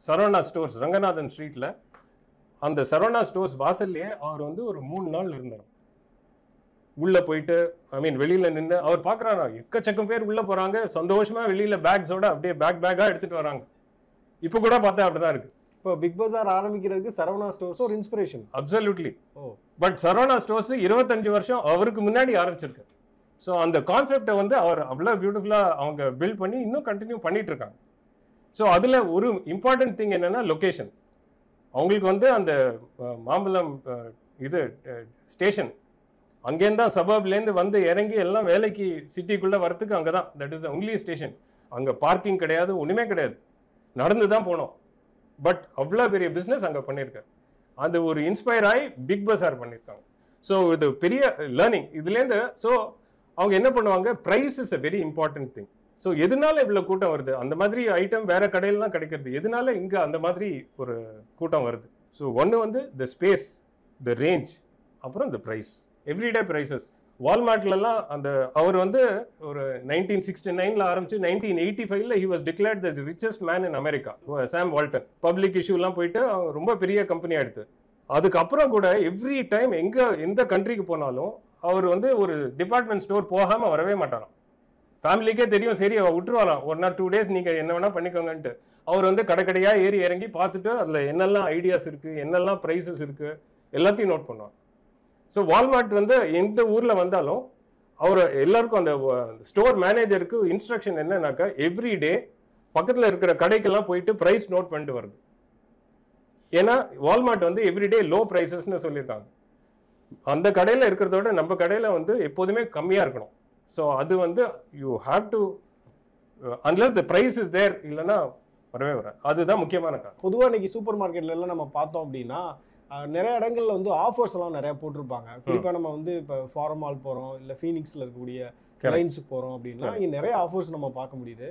சரவணா ஸ்டோர்ஸ் ரங்கநாதன் ஸ்ட்ரீட்ல அந்த சரவணா ஸ்டோர்ஸ் வாசல்லையே அவர் வந்து ஒரு மூணு நாள் இருந்தார் உள்ள போயிட்டு ஐ மீன் வெளியில நின்னு அவர் பாக்குறாரா எக்கச்சக்கம் பேர் உள்ள போறாங்க சந்தோஷமா வெளியில பேக்ஸோட அப்படியே பேக் பேக்கா எடுத்துட்டு வராங்க இப்போ கூட பார்த்தா அப்படிதான் இருக்கு இப்போ பிக் பஜார் ஆரம்பிக்கிறதுக்கு சரவணா ஸ்டோர்ஸ் ஒரு inspiration absolutely but Saravana stores இருபத்தஞ்சு வருஷம் அவருக்கு முன்னாடி ஆரம்பிச்சிருக்காரு சோ அந்த கான்செப்டை வந்து அவர் அவ்வளவு பியூட்டிஃபுல்லா அவங்க பில்ட் பண்ணி இன்னும் கண்டினியூ பண்ணிட்டு இருக்காங்க சோ அதுல ஒரு இம்பார்ட்டன்ட் திங் என்னன்னா லொகேஷன் அவங்களுக்கு வந்து அந்த மாம்பலம் இது ஸ்டேஷன் அங்கேருந்து தான் சபர்ப்லேருந்து வந்து இறங்கி எல்லாம் வேலைக்கு சிட்டிக்குள்ளே வரத்துக்கு அங்கே தான் that is the only station அங்கே பார்க்கிங் கிடையாது ஒன்றுமே கிடையாது நடந்து தான் போனோம் பட் அவ்வளோ பெரிய பிஸ்னஸ் அங்கே பண்ணியிருக்காரு அது ஒரு இன்ஸ்பயர் ஆகி பிக் பஸார் பண்ணியிருக்காங்க ஸோ இது பெரிய லேர்னிங் இதுலேருந்து ஸோ அவங்க என்ன பண்ணுவாங்க price is a very important thing so எதனால இவ்வளோ கூட்டம் வருது அந்த மாதிரி ஐட்டம் வேறு கடையிலலாம் கிடைக்கிறது எதனால இங்கே அந்த மாதிரி ஒரு கூட்டம் வருது ஸோ ஒன்று வந்து த ஸ்பேஸ் த ரேஞ்ச் அப்புறம் த ப்ரைஸ் எவ்ரிடே ப்ரைஸஸ் வால்மார்ட்லலாம் அந்த அவர் வந்து ஒரு நைன்டீன் சிக்ஸ்டி நைனில் ஆரம்பிச்சு நைன்டீன் எயிட்டி ஃபைவ்ல he was declared the richest man in America சாம் வால்டன் public இஷ்யூலாம் போயிட்டு ரொம்ப பெரிய கம்பெனியாக எடுத்து அதுக்கப்புறம் கூட எவ்ரி டைம் எங்கே எந்த கண்ட்ரிக்கு போனாலும் அவர் வந்து ஒரு டிபார்ட்மெண்ட் ஸ்டோர் போகாமல் வரவே மாட்டாராம் ஃபேமிலிக்கே தெரியும் சரி விட்டுருவாராம் ஒன் ஆர் டூ டேஸ் நீங்கள் என்ன வேணால் பண்ணிக்கோங்கன்ட்டு அவர் வந்து கடை கடையாக ஏறி இறங்கி பார்த்துட்டு அதில் என்னெல்லாம் ஐடியாஸ் இருக்குது என்னெல்லாம் ப்ரைஸஸ் இருக்குது எல்லாத்தையும் நோட் பண்ணுவார் ஸோ வால்மார்ட் வந்து எந்த ஊரில் வந்தாலும் அவர் எல்லாருக்கும் அந்த ஸ்டோர் மேனேஜருக்கு இன்ஸ்ட்ரக்ஷன் என்னன்னாக்கா எவ்ரி டே பக்கத்தில் இருக்கிற கடைக்கெல்லாம் போயிட்டு ப்ரைஸ் நோட் பண்ணிட்டு வருது ஏன்னா வால்மார்ட் வந்து எவ்ரிடே லோ ப்ரைஸஸ்ன்னு சொல்லியிருக்காங்க அந்த கடையில் இருக்கிறதோட நம்ம கடையில் வந்து எப்போதுமே கம்மியாக இருக்கணும் ஸோ அது வந்து you have to unless the price is there இல்லைன்னா வரவே வர அதுதான் முக்கியமான காரணம் பொதுவாக இன்னைக்கு சூப்பர் மார்க்கெட்லாம் நம்ம பார்த்தோம் அப்படின்னா நிறைய இடங்கள்ல வந்து ஆஃபர்ஸ் எல்லாம் நிறைய போட்டிருப்பாங்க குறிப்பாக நம்ம வந்து இப்போ ஃபார்மால் போகிறோம் இல்லை ஃபீனிக்ஸில் இருக்கக்கூடிய கிளைன்ஸுக்கு போகிறோம் அப்படின்னா இங்கே நிறைய ஆஃபர்ஸ் நம்ம பார்க்க முடியுது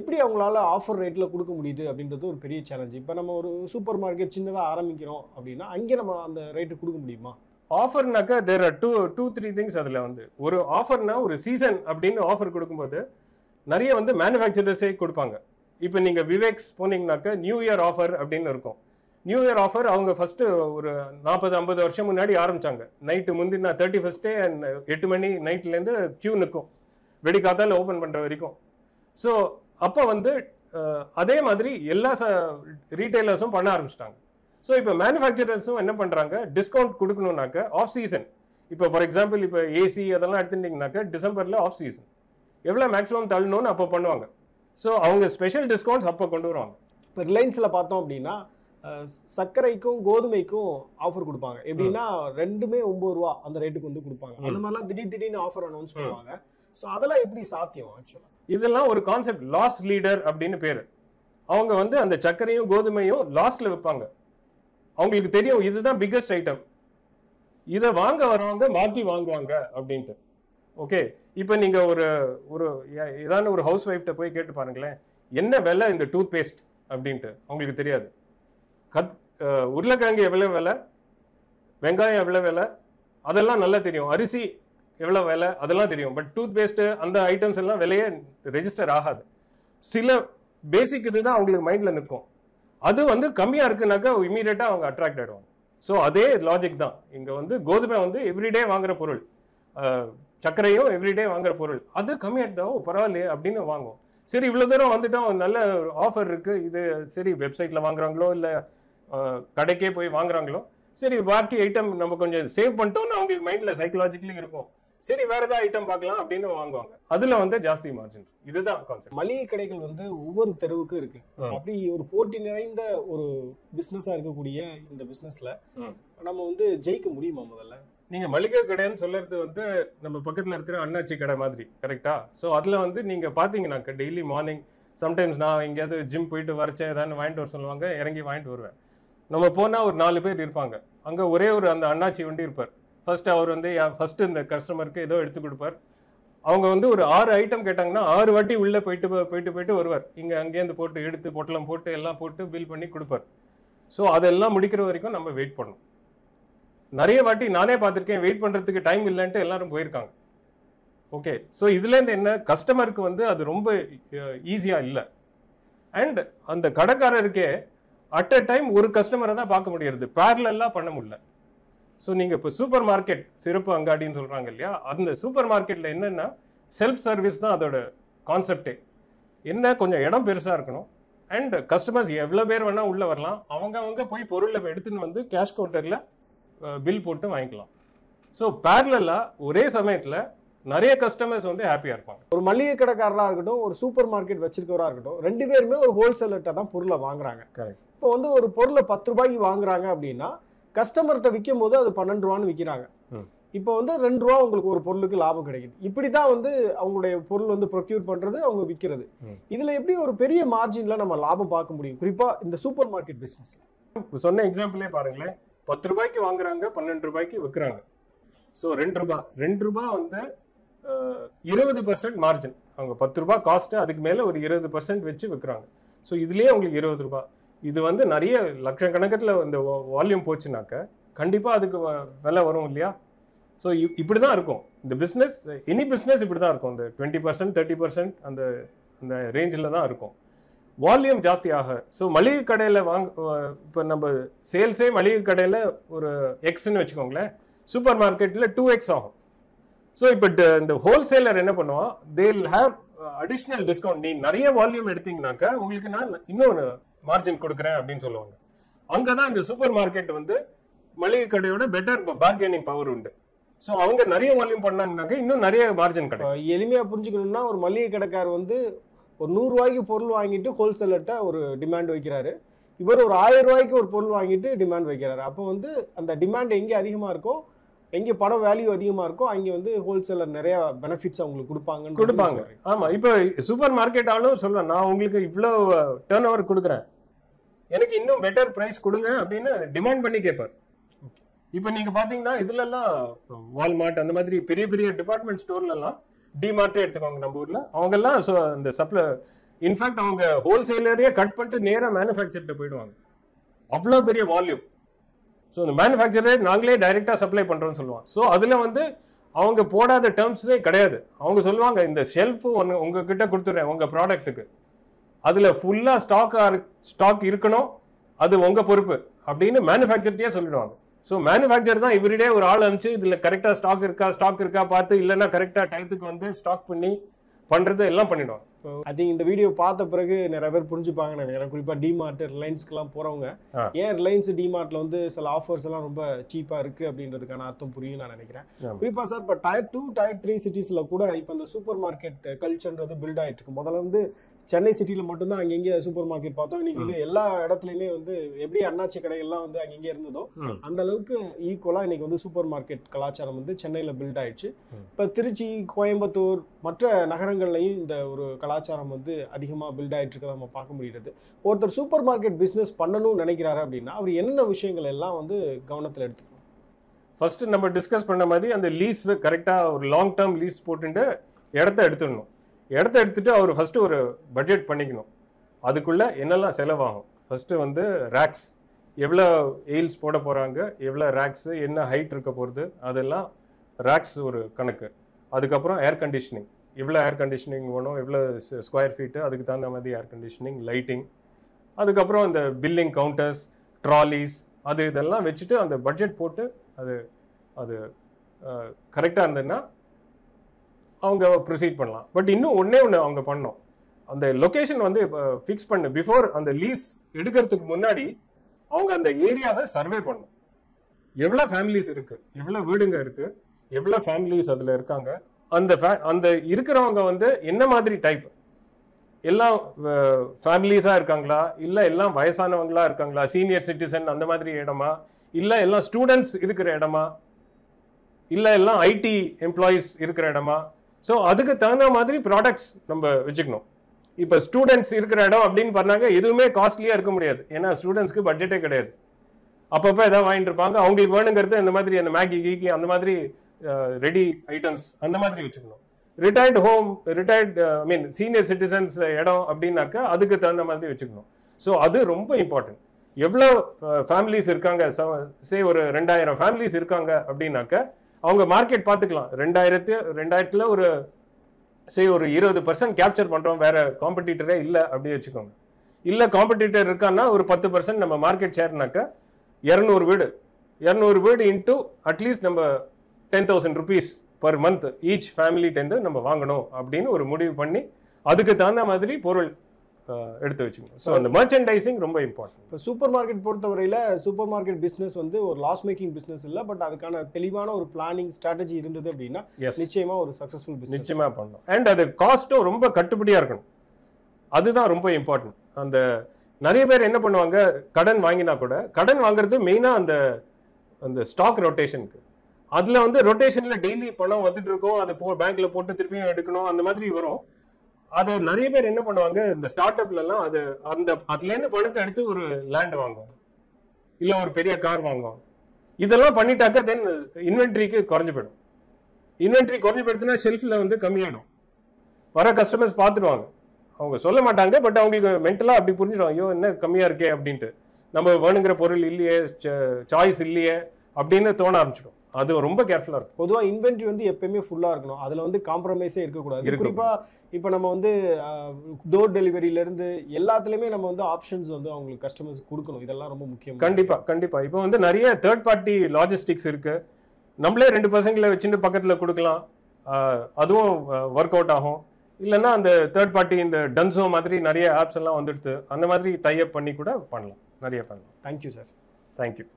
எப்படி அவங்களால ஆஃபர் ரேட்டில் கொடுக்க முடியுது அப்படின்றது ஒரு பெரிய சேலஞ்ச் இப்போ நம்ம ஒரு சூப்பர் மார்க்கெட் சின்னதாக ஆரம்பிக்கிறோம் அப்படின்னா அங்கே நம்ம அந்த ரேட்டு கொடுக்க முடியுமா ஆஃபர்னாக்கா there are two two three things அதில் வந்து ஒரு ஆஃபர்னா ஒரு சீசன் அப்படின்னு ஆஃபர் கொடுக்கும்போது நிறைய வந்து மேனுஃபேக்சரர்ஸே கொடுப்பாங்க இப்போ நீங்கள் விவேக்ஸ் போனீங்கன்னாக்கா நியூ இயர் ஆஃபர் அப்படின்னு இருக்கும் நியூ இயர் ஆஃபர் அவங்க ஃபர்ஸ்ட் ஒரு நாற்பது ஐம்பது வருஷம் முன்னாடி ஆரம்பிச்சாங்க நைட்டு முந்தின தேர்ட்டி ஃபர்ஸ்டே அண்ட் எட்டு மணி நைட்லேருந்து கியூ நிற்கும் வெடிக்காத்தால் ஓப்பன் பண்ணுற வரைக்கும் ஸோ அப்போ வந்து அதே மாதிரி எல்லா ச ரீட்டைலர்ஸும் பண்ண ஆரம்பிச்சிட்டாங்க ஸோ இப்போ மேனுஃபேக்சரர்ஸும் என்ன பண்ணுறாங்க டிஸ்கவுண்ட் கொடுக்கணுன்னாக்க ஆஃப் சீசன் இப்போ ஃபார் எக்ஸாம்பிள் இப்போ ஏசி அதெல்லாம் எடுத்துட்டிங்கனாக்கா டிசம்பரில் ஆஃப் சீசன் எவ்வளோ மேக்ஸிமம் தள்ளணும்னு அப்போ பண்ணுவாங்க ஸோ அவங்க ஸ்பெஷல் டிஸ்கவுண்ட்ஸ் அப்போ கொண்டு வருவாங்க இப்போ ரிலையன்ஸில் பார்த்தோம் அப்படின்னா சர்க்கரைக்கும் கோதுமைக்கும் ஆஃபர் கொடுப்பாங்க எப்படின்னா ரெண்டுமே ஒன்பது ரூபா அந்த ரேட்டுக்கு வந்து கொடுப்பாங்க அந்த மாதிரிலாம் திடீர் திடீர்னு ஆஃபர் அனௌன்ஸ் பண்ணுவாங்க ஸோ அதெல்லாம் எப்படி சாத்தியம் ஆக்சுவலாக இதெல்லாம் ஒரு கான்செப்ட் லாஸ் லீடர் அப்படின்னு பேர் அவங்க வந்து அந்த சர்க்கரையும் கோதுமையும் லாஸ்ட்ல விற்பாங்க அவங்களுக்கு தெரியும் இதுதான் பிக்கஸ்ட் ஐட்டம் இதை வாங்க வரவங்க மாற்றி வாங்குவாங்க அப்படின்ட்டு ஓகே இப்போ நீங்கள் ஒரு ஒரு ஏதான ஒரு ஹவுஸ் ஒய்ஃப்ட போய் கேட்டு பாருங்களேன் என்ன விலை இந்த டூத் பேஸ்ட் அப்படின்ட்டு அவங்களுக்கு தெரியாது கத் உருளைக்கிழங்கு எவ்வளோ விலை வெங்காயம் எவ்வளோ விலை அதெல்லாம் நல்லா தெரியும் அரிசி எவ்வளோ விலை அதெல்லாம் தெரியும் பட் டூத் பேஸ்ட்டு அந்த ஐட்டம்ஸ் எல்லாம் விலையே ரெஜிஸ்டர் ஆகாது சில பேசிக் இது தான் அவங்களுக்கு மைண்டில் நிற்கும் அது வந்து கம்மியாக இருக்குனாக்கா இமீடியட்டாக அவங்க அட்ராக்ட் ஆகிடுவாங்க ஸோ அதே லாஜிக் தான் இங்கே வந்து கோதுமை வந்து எவ்ரிடே வாங்குகிற பொருள் சர்க்கரையும் எவ்ரிடே வாங்குகிற பொருள் அது கம்மியாக இருந்தாலும் பரவாயில்லையே அப்படின்னு வாங்குவோம் சரி இவ்வளோ தூரம் வந்துட்டோம் நல்ல ஆஃபர் இருக்குது இது சரி வெப்சைட்டில் வாங்குறாங்களோ இல்லை கடைக்கே போய் வாங்குறாங்களோ சரி பாக்கி ஐட்டம் நம்ம கொஞ்சம் சேவ் பண்ணிட்டோம்னு அவங்களுக்கு மைண்டில் சைக்கலாஜிக்கலி இருக்கும் சரி வேறு ஏதாவது ஐட்டம் பார்க்கலாம் அப்படின்னு வாங்குவாங்க அதில் வந்து ஜாஸ்தி மார்ஜின் இதுதான் கான்செப்ட் மளிகை கடைகள் வந்து ஒவ்வொரு தெருவுக்கும் இருக்கு அப்படி ஒரு போட்டி நிறைந்த ஒரு பிஸ்னஸாக இருக்கக்கூடிய இந்த பிஸ்னஸில் நம்ம வந்து ஜெயிக்க முடியுமா முதல்ல நீங்கள் மளிகை கடைன்னு சொல்கிறது வந்து நம்ம பக்கத்தில் இருக்கிற அண்ணாச்சி கடை மாதிரி கரெக்டாக ஸோ அதில் வந்து நீங்கள் பார்த்தீங்கன்னாக்க டெய்லி மார்னிங் சம்டைம்ஸ் நான் எங்கேயாவது ஜிம் போயிட்டு வரச்சேன் ஏதாவது வாங்கிட்டு வர சொல்லுவாங்க இறங்கி வாங்கிட்டு வருவேன் நம்ம போனா ஒரு நாலு பேர் இருப்பாங்க. அங்க ஒரே ஒரு அந்த அண்ணாச்சி வந்து இருப்பார். ஃபர்ஸ்ட் அவர் வந்து ஃபர்ஸ்ட் இந்த கஸ்டமருக்கு ஏதோ எடுத்து கொடுப்பார். அவங்க வந்து ஒரு ஆறு ஐட்டம் கேட்டாங்கன்னா ஆறு வாட்டி உள்ள போயிட்டு போயிட்டு போயிட்டு வருவார். இங்க அங்கேயிருந்து போட்டு எடுத்து பொட்டலம் போட்டு எல்லாம் போட்டு பில் பண்ணி கொடுப்பார். ஸோ அதெல்லாம் முடிக்கிற வரைக்கும் நம்ம வெயிட் பண்ணணும். நிறைய வாட்டி நானே பார்த்துருக்கேன், வெயிட் பண்ணுறதுக்கு டைம் இல்லைன்ட்டு எல்லாரும் போயிருக்காங்க. ஓகே, ஸோ இதுலேருந்து என்ன, கஸ்டமருக்கு வந்து அது ரொம்ப ஈஸியாக இல்லை. அண்ட் அந்த கடைக்காரருக்கே அட் அ டைம் ஒரு கஸ்டமரை தான் பார்க்க முடியறது, பேரலெல்லாம் பண்ண முடியல. ஸோ நீங்கள் இப்போ சூப்பர் மார்க்கெட் சிறப்பு அங்காடின்னு சொல்கிறாங்க இல்லையா, அந்த சூப்பர் மார்க்கெட்டில் என்னென்னா செல்ஃப் சர்வீஸ் தான் அதோட கான்செப்டே. என்ன, கொஞ்சம் இடம் பெருசாக இருக்கணும் அண்ட் கஸ்டமர்ஸ் எவ்வளோ பேர் வேணால் உள்ளே வரலாம். அவங்க அவங்க போய் பொருளை எடுத்துன்னு வந்து கேஷ் கவுண்டரில் பில் போட்டு வாங்கிக்கலாம். ஸோ பேரலெல்லாம் ஒரே சமயத்தில் நிறைய கஸ்டமர்ஸ் வந்து ஹாப்பியாக இருப்பாங்க. ஒரு மளிகை கடைக்காரராக இருக்கட்டும், ஒரு சூப்பர் மார்க்கெட் வச்சிருக்கவராக இருக்கட்டும், ரெண்டு பேருமே ஒரு ஹோல்சேலர்கிட்ட தான் பொருளை வாங்குறாங்க. கரெக்ட். இப்போ வந்து ஒரு பொருளை பத்து ரூபாய்க்கு வாங்குறாங்க அப்படின்னா கஸ்டமர்கிட்ட விற்கும் போது அது பன்னெண்டு ரூபான்னு விற்கிறாங்க. இப்போ வந்து ரெண்டு ரூபா உங்களுக்கு ஒரு பொருளுக்கு லாபம் கிடைக்குது. இப்படி தான் வந்து அவங்களுடைய பொருள் வந்து ப்ரொக்யூர் பண்ணுறது, அவங்க விற்கிறது. இதில் எப்படி ஒரு பெரிய மார்ஜினில் நம்ம லாபம் பார்க்க முடியும், குறிப்பாக இந்த சூப்பர் மார்க்கெட் பிஸ்னஸில்? சொன்ன எக்ஸாம்பிளே பாருங்களேன், பத்து ரூபாய்க்கு வாங்குறாங்க, பன்னெண்டு ரூபாய்க்கு விற்கிறாங்க. ஸோ ரெண்டு ரூபா ரெண்டு ரூபா வந்து இருபது பர்சன்ட் மார்ஜின். அவங்க பத்து ரூபா காஸ்ட்டு, அதுக்கு மேலே ஒரு இருபது பர்சன்ட் வச்சு விற்கிறாங்க. ஸோ இதுலேயே அவங்களுக்கு இருபது ரூபா. இது வந்து நிறைய லட்சக்கணக்கத்தில் இந்த வால்யூம் போச்சுனாக்க கண்டிப்பாக அதுக்கு விலை வரும் இல்லையா. ஸோ இப்படி தான் இருக்கும் இந்த பிஸ்னஸ். எனி பிஸ்னஸ் இப்படி தான் இருக்கும். இந்த டுவெண்ட்டி பர்சன்ட் தேர்ட்டி பர்சன்ட் அந்த அந்த ரேஞ்சில் தான் இருக்கும் வால்யூம் ஜாஸ்தியாக. ஸோ மளிகை கடையில் வாங்க, இப்போ நம்ம சேல்ஸே மளிகை கடையில் ஒரு எக்ஸ்ன்னு வச்சுக்கோங்களேன், சூப்பர் மார்க்கெட்டில் டூ எக்ஸ் ஆகும். ஸோ இப்போ இந்த ஹோல்சேலர் என்ன பண்ணுவான், they will have additional discount. நீ நிறைய வால்யூம் எடுத்தீங்கன்னாக்க உங்களுக்கு நான் இன்னொரு மார்ஜின் கொடுக்குறேன் அப்படின்னு சொல்லுவாங்க. அங்கே தான் இந்த சூப்பர் மார்க்கெட் வந்து மளிகை கடையோட பெட்டர் பார்கெனிங் பவர் உண்டு. ஸோ அவங்க நிறைய வால்யூம் பண்ணாங்கனாக்க இன்னும் நிறைய மார்ஜின் கிடைக்கும். எளிமையாக புரிஞ்சுக்கணும்னா, ஒரு மளிகை கடைக்கார் வந்து ஒரு நூறு ரூபாய்க்கு பொருள் வாங்கிட்டு ஹோல்சேலர்கிட்ட ஒரு டிமாண்ட் வைக்கிறாரு. இவர் ஒரு ஆயிரம் ரூபாய்க்கு ஒரு பொருள் வாங்கிட்டு டிமாண்ட் வைக்கிறாரு. அப்போ வந்து அந்த டிமாண்ட் எங்கே அதிகமாக இருக்கோ, எங்கே பணம் வேல்யூ அதிகமாக இருக்கோ, அங்கே வந்து ஹோல்சேலர் நிறைய பெனிஃபிட்ஸ் அவங்களுக்கு கொடுப்பாங்கன்னு கொடுப்பாங்க. ஆமாம், இப்போ சூப்பர் மார்க்கெட் ஆளும் சொல்லுவேன், நான் உங்களுக்கு இவ்வளோ டேர்ன் ஓவர் கொடுக்குறேன், எனக்கு இன்னும் பெட்டர் ப்ரைஸ் கொடுங்க அப்படின்னு டிமாண்ட் பண்ணி கேட்பார். இப்போ நீங்கள் பார்த்தீங்கன்னா இதுலலாம் வால்மார்ட் அந்த மாதிரி பெரிய பெரிய டிபார்ட்மெண்ட் ஸ்டோர்லலாம், டிமார்ட்டே எடுத்துக்கோங்க நம்ம ஊரில், அவங்கெல்லாம் ஸோ இந்த சப்ளை இன்ஃபேக்ட் அவங்க ஹோல்சேலரையே கட் பண்ணிட்டு நேராக மேனுஃபேக்சர்கிட்ட போயிடுவாங்க. அவ்வளோ பெரிய வால்யூம். ஸோ இந்த மேனுஃபேக்சரே நாங்களே டைரெக்டாக சப்ளை பண்ணுறோன்னு சொல்லுவாங்க. ஸோ அதில் வந்து அவங்க போடாத டேர்ம்ஸே கிடையாது. அவங்க சொல்லுவாங்க, இந்த ஷெல்ஃபு ஒன்று உங்ககிட்ட கொடுத்துட்றேன் உங்கள் ப்ராடக்ட்டுக்கு, அதில் ஃபுல்லாக ஸ்டாக்காக ஸ்டாக் இருக்கணும், அது உங்கள் பொறுப்பு அப்படின்னு மேனுஃபேக்சர்கிட்டே சொல்லிடுவாங்க. ஸோ மேனுஃபேக்சர் தான் எவ்ரிடே ஒரு ஆள் அனுப்பிச்சு இதில் கரெக்டாக ஸ்டாக் இருக்கா ஸ்டாக் இருக்கா பார்த்து, இல்லைன்னா கரெக்டாக டைத்துக்கு வந்து ஸ்டாக் பண்ணி பண்ணுறது எல்லாம் பண்ணிவிடுவாங்க. ஐ திங்க் இந்த வீடியோ பார்த்த பிறகு நிறைய பேர் புரிஞ்சுப்பாங்கன்னு நினைக்கிறேன். குறிப்பாக டிமார்ட் ரிலையன்ஸ்க்குலாம் போகிறவங்க, ஏன் ரிலையன்ஸ் டிமார்ட்டில் வந்து சில ஆஃபர்ஸ் எல்லாம் ரொம்ப சீப்பாக இருக்குது அப்படின்றதுக்கான அர்த்தம் புரியும் நான் நினைக்கிறேன். குறிப்பாக சார் இப்போ டயர் டூ டயர் த்ரீ சிட்டிஸில் கூட இப்போ இந்த சூப்பர் மார்க்கெட் கல்ச்சர்ன்றது பில்ட் ஆகிட்டு இருக்கு. முதல்ல வந்து சென்னை சிட்டியில் மட்டும்தான் அங்கங்கே சூப்பர் மார்க்கெட் பார்த்தோம். இன்னைக்கு வந்து எல்லா இடத்துலையுமே வந்து எப்படி அண்ணாச்சி கடைகள்லாம் வந்து அங்கங்கே இருந்ததோ அந்த அளவுக்கு ஈக்குவலாக இன்னைக்கு வந்து சூப்பர் மார்க்கெட் கலாச்சாரம் வந்து சென்னையில் பில்ட் ஆயிடுச்சு. இப்போ திருச்சி, கோயம்புத்தூர், மற்ற நகரங்கள்லையும் இந்த ஒரு கலாச்சாரம் வந்து அதிகமாக பில்ட் ஆகிட்டு இருக்கிறத நம்ம பார்க்க முடியுது. ஒருத்தர் சூப்பர் மார்க்கெட் பிஸ்னஸ் பண்ணணும்னு நினைக்கிறாரு அப்படின்னா அவர் என்னென்ன விஷயங்கள் எல்லாம் வந்து கவனத்தில் எடுத்துக்கணும்? ஃபர்ஸ்ட்டு நம்ம டிஸ்கஸ் பண்ண மாதிரி அந்த லீஸ் கரெக்டாக ஒரு லாங் டேர்ம் லீஸ் போட்டுட்டு இடத்த எடுத்துடணும். இடத்த எடுத்துகிட்டு அவர் ஃபஸ்ட்டு ஒரு பட்ஜெட் பண்ணிக்கணும். அதுக்குள்ளே என்னெல்லாம் செலவாகும், ஃபஸ்ட்டு வந்து ரேக்ஸ் எவ்வளோ எயில்ஸ் போட போகிறாங்க, எவ்வளோ ரேக்ஸு, என்ன ஹைட் இருக்க போகிறது, அதெல்லாம் ரேக்ஸ் ஒரு கணக்கு. அதுக்கப்புறம் ஏர் கண்டிஷனிங், எவ்வளோ ஏர் கண்டிஷனிங் வேணும், எவ்வளோ ஸ்கொயர் ஃபீட்டு, அதுக்கு தகுந்த மாதிரி ஏர் கண்டிஷனிங், லைட்டிங், அதுக்கப்புறம் இந்த பில்லிங் கவுண்டர்ஸ், ட்ராலிஸ், அது இதெல்லாம் வச்சுட்டு அந்த பட்ஜெட் போட்டு அது அது கரெக்டாக இருந்ததுன்னா அவங்க ப்ரொசீட் பண்ணலாம். பட் இன்னும் ஒன்றே ஒன்று அவங்க பண்ணோம், அந்த லொக்கேஷன் வந்து இப்போ ஃபிக்ஸ் பண்ணு பிஃபோர் அந்த லீஸ் எடுக்கிறதுக்கு முன்னாடி அவங்க அந்த ஏரியாவை சர்வே பண்ணணும். எவ்வளோ ஃபேமிலிஸ் இருக்குது, எவ்வளோ வீடுங்க இருக்குது, எவ்வளோ ஃபேமிலிஸ் அதில் இருக்காங்க, அந்த ஃபே அந்த இருக்கிறவங்க வந்து என்ன மாதிரி டைப், எல்லாம் ஃபேமிலிஸாக இருக்காங்களா, இல்லை எல்லாம் வயசானவங்களா இருக்காங்களா, சீனியர் சிட்டிசன் அந்த மாதிரி இடமா, இல்லை எல்லாம் ஸ்டூடெண்ட்ஸ் இருக்கிற இடமா, இல்லை எல்லாம் ஐடி எம்ப்ளாயீஸ் இருக்கிற இடமா. ஸோ அதுக்கு தகுந்த மாதிரி ப்ராடக்ட்ஸ் நம்ம வச்சுக்கணும். இப்போ ஸ்டூடெண்ட்ஸ் இருக்கிற இடம் அப்படின்னு பண்ணாங்க எதுவுமே காஸ்ட்லியாக இருக்க முடியாது, ஏன்னா ஸ்டூடெண்ட்ஸ்க்கு பட்ஜெட்டே கிடையாது. அப்பப்ப ஏதாவது வாங்கிட்டு இருப்பாங்க. அவங்களுக்கு வேணுங்கிறது இந்த மாதிரி அந்த மேகி கீக்கி அந்த மாதிரி ரெடி ஐட்டம்ஸ் அந்த மாதிரி வச்சுக்கணும். Retired home retired I mean senior citizens இடம் அப்படின்னாக்கா அதுக்கு தகுந்த மாதிரி வச்சுக்கணும். ஸோ அது ரொம்ப இம்பார்ட்டன்ட். எவ்வளோ ஃபேமிலிஸ் இருக்காங்க, சே ஒரு ரெண்டாயிரம் ஃபேமிலிஸ் இருக்காங்க அப்படின்னாக்க அவங்க மார்க்கெட் பார்த்துக்கலாம். ரெண்டாயிரத்து ரெண்டாயிரத்தில் ஒரு சே ஒரு இருபது பர்சன்ட் கேப்சர் பண்ணுறோம், வேறு காம்படிட்டரே இல்லை அப்படி வச்சுக்கோங்க. இல்லை காம்படிட்டர் இருக்கான்னா ஒரு பத்து பர்சன்ட் நம்ம மார்க்கெட் ஷேர்னாக்க இரநூறு வீடு இரநூறு வீடு இன்ட்டு அட்லீஸ்ட் நம்ம ten thousand rupees per month each ஃபேமிலிட்டேருந்து நம்ம வாங்கணும் அப்படின்னு ஒரு முடிவு பண்ணி அதுக்கு தகுந்த மாதிரி பொருள் எடுத்து வச்சுக்கணும். ஸோ அந்த மர்ச்சன்டைசிங் ரொம்ப இம்பார்ட்டன்ட். இப்போ சூப்பர் மார்க்கெட் பொறுத்தவரையில் சூப்பர் மார்க்கெட் பிஸ்னஸ் வந்து ஒரு லாஸ் மேக்கிங் பிஸ்னஸ் இல்லை, பட் அதுக்கான தெளிவான ஒரு பிளானிங் ஸ்ட்ராட்டஜி இருந்தது அப்படின்னா நிச்சயமாக ஒரு சக்ஸஸ்ஃபுல் பிஸ்னஸ் நிச்சயமாக பண்ணணும். அண்ட் அது காஸ்ட்டும் ரொம்ப கட்டுப்படியாக இருக்கணும், அதுதான் ரொம்ப இம்பார்ட்டன்ட். அந்த நிறைய பேர் என்ன பண்ணுவாங்க, கடன் வாங்கினா கூட கடன் வாங்குறது மெயினாக அந்த அந்த ஸ்டாக் ரொட்டேஷனுக்கு. அதில் வந்து ரொட்டேஷனில் டெய்லி பணம் வந்துட்டு இருக்கும், அது போ பேங்க்கில் போட்டு திருப்பியும் எடுக்கணும் அந்த மாதிரி வரும். அது நிறைய பேர் என்ன பண்ணுவாங்க, இந்த ஸ்டார்ட் அப்லாம் அது அந்த அதுலேருந்து பணத்தை எடுத்து ஒரு லேண்ட் வாங்குவாங்க, இல்லை ஒரு பெரிய கார் வாங்குவாங்க. இதெல்லாம் பண்ணிட்டாக்க தென் இன்வென்ட்ரிக்கு குறைஞ்சி போயிடும். இன்வென்ட்ரி குறைஞ்சி போயிடுதுன்னா ஷெல்ஃபில் வந்து கம்மியாகிடும். வர கஸ்டமர்ஸ் பார்த்துடுவாங்க, அவங்க சொல்ல மாட்டாங்க, பட் அவங்களுக்கு மென்டலாக அப்படி புரிஞ்சிடும், ஐயோ என்ன கம்மியாக இருக்கே அப்படின்ட்டு, நம்ம வேணுங்கிற பொருள் இல்லையே, சாய்ஸ் இல்லையே அப்படின்னு தோண ஆரம்பிச்சிடும். அது ரொம்ப கேர்ஃபுல்லாக இருக்கும். பொதுவாக இன்வென்ட்ரி வந்து எப்பயுமே ஃபுல்லாக இருக்கணும், அதில் வந்து காம்ப்ரமைஸே இருக்கக்கூடாது. குறிப்பாக இப்போ நம்ம வந்து டோர் டெலிவரியிலேருந்து எல்லாத்துலேயுமே நம்ம வந்து ஆப்ஷன்ஸ் வந்து அவங்களுக்கு கஸ்டமர்ஸ் கொடுக்கணும். இதெல்லாம் ரொம்ப முக்கியம். கண்டிப்பாக கண்டிப்பாக. இப்போ வந்து நிறைய தேர்ட் பார்ட்டி லாஜிஸ்டிக்ஸ் இருக்குது. நம்மளே ரெண்டு பசங்களை வச்சுட்டு பக்கத்தில் கொடுக்கலாம், அதுவும் ஒர்க் அவுட் ஆகும். இல்லைன்னா அந்த தேர்ட் பார்ட்டி இந்த டன்ஸோ மாதிரி நிறைய ஆப்ஸ் எல்லாம் வந்துடுது, அந்த மாதிரி டைப் பண்ணி கூட பண்ணலாம், நிறைய பண்ணலாம். Thank you sir. தேங்க்யூ.